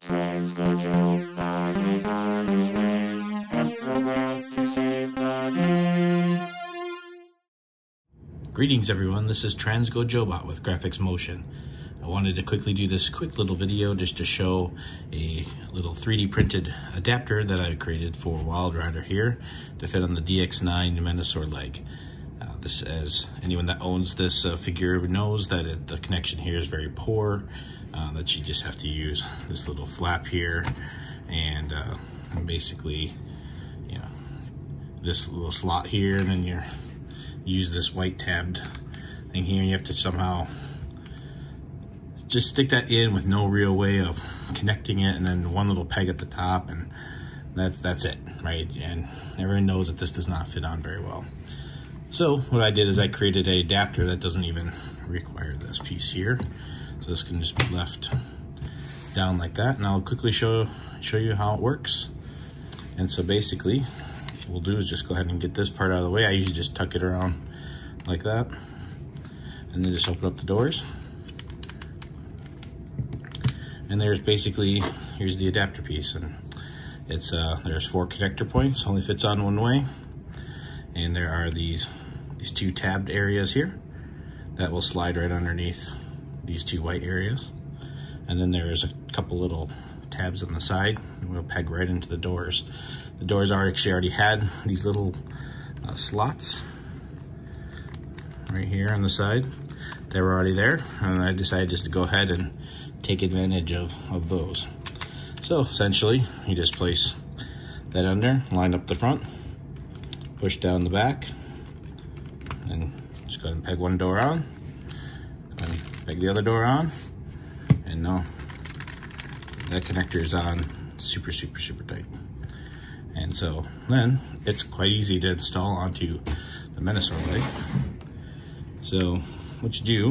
TransGoJobot is on his way and programmed to save the day. Greetings everyone, this is TransGoJobot with Graphics Motion. I wanted to quickly do this quick little video just to show a little 3D printed adapter that I created for Wildrider here to fit on the DX9 Menasor leg. This, as anyone that owns this figure knows, that the connection here is very poor, that you just have to use this little flap here and basically, you know, this little slot here, and then you use this white tabbed thing here, and you have to somehow just stick that in with no real way of connecting it, and then one little peg at the top, and that's it, right? And everyone knows that this does not fit on very well. So what I did is I created an adapter that doesn't even require this piece here. So this can just be left down like that, and I'll quickly show you how it works. And so basically, what we'll do is just go ahead and get this part out of the way. I usually just tuck it around like that, and then just open up the doors. And there's basically, here's the adapter piece, and it's there's four connector points, only fits on one way. And there are these two tabbed areas here that will slide right underneath these two white areas. And then there's a couple little tabs on the side, and we'll peg right into the doors. The doors are actually already had these little slots right here on the side. They were already there, and I decided just to go ahead and take advantage of those. So essentially, you just place that under, line up the front, push down the back, and just go ahead and peg one door on, go ahead and peg the other door on, and now that connector is on super, super, super tight. And so then it's quite easy to install onto the Menasor leg. So what you do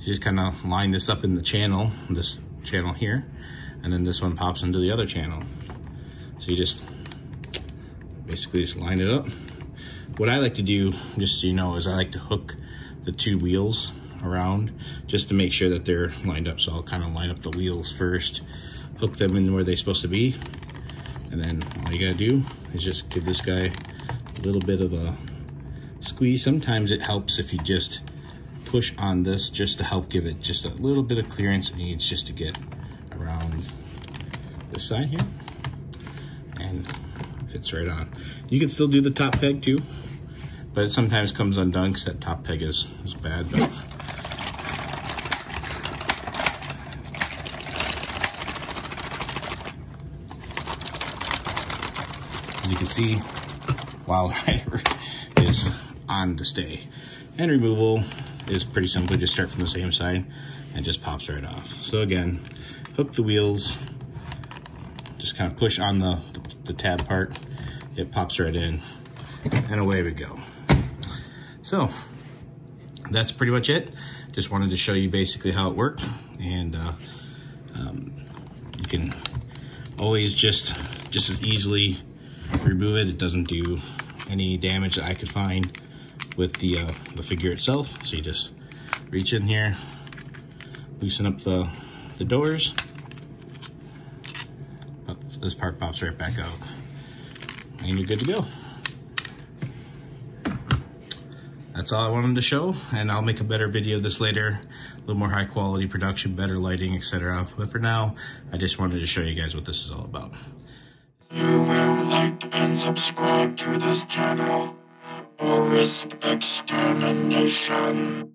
is you just kind of line this up in the channel, this channel here, and then this one pops into the other channel. So you just basically just line it up. What I like to do, just so you know, is I like to hook the two wheels around just to make sure that they're lined up. So I'll kind of line up the wheels first, hook them in where they're supposed to be, and then all you gotta do is just give this guy a little bit of a squeeze. Sometimes it helps if you just push on this just to help give it just a little bit of clearance it needs just to get around this side here, and fits right on. You can still do the top peg too, but it sometimes comes undone because that top peg is bad. But as you can see, Wildrider is on to stay. And removal is pretty simple. Just start from the same side and just pops right off. So again, hook the wheels, just kind of push on the tab part. It pops right in, and away we go. So that's pretty much it. Just wanted to show you basically how it worked, and you can always just as easily remove it. It doesn't do any damage that I could find with the figure itself. So you just reach in here, loosen up the doors. This part pops right back out, and you're good to go. That's all I wanted to show, and I'll make a better video of this later, a little more high quality production, better lighting, etc. But for now, I just wanted to show you guys what this is all about. You will like and subscribe to this channel or risk extermination.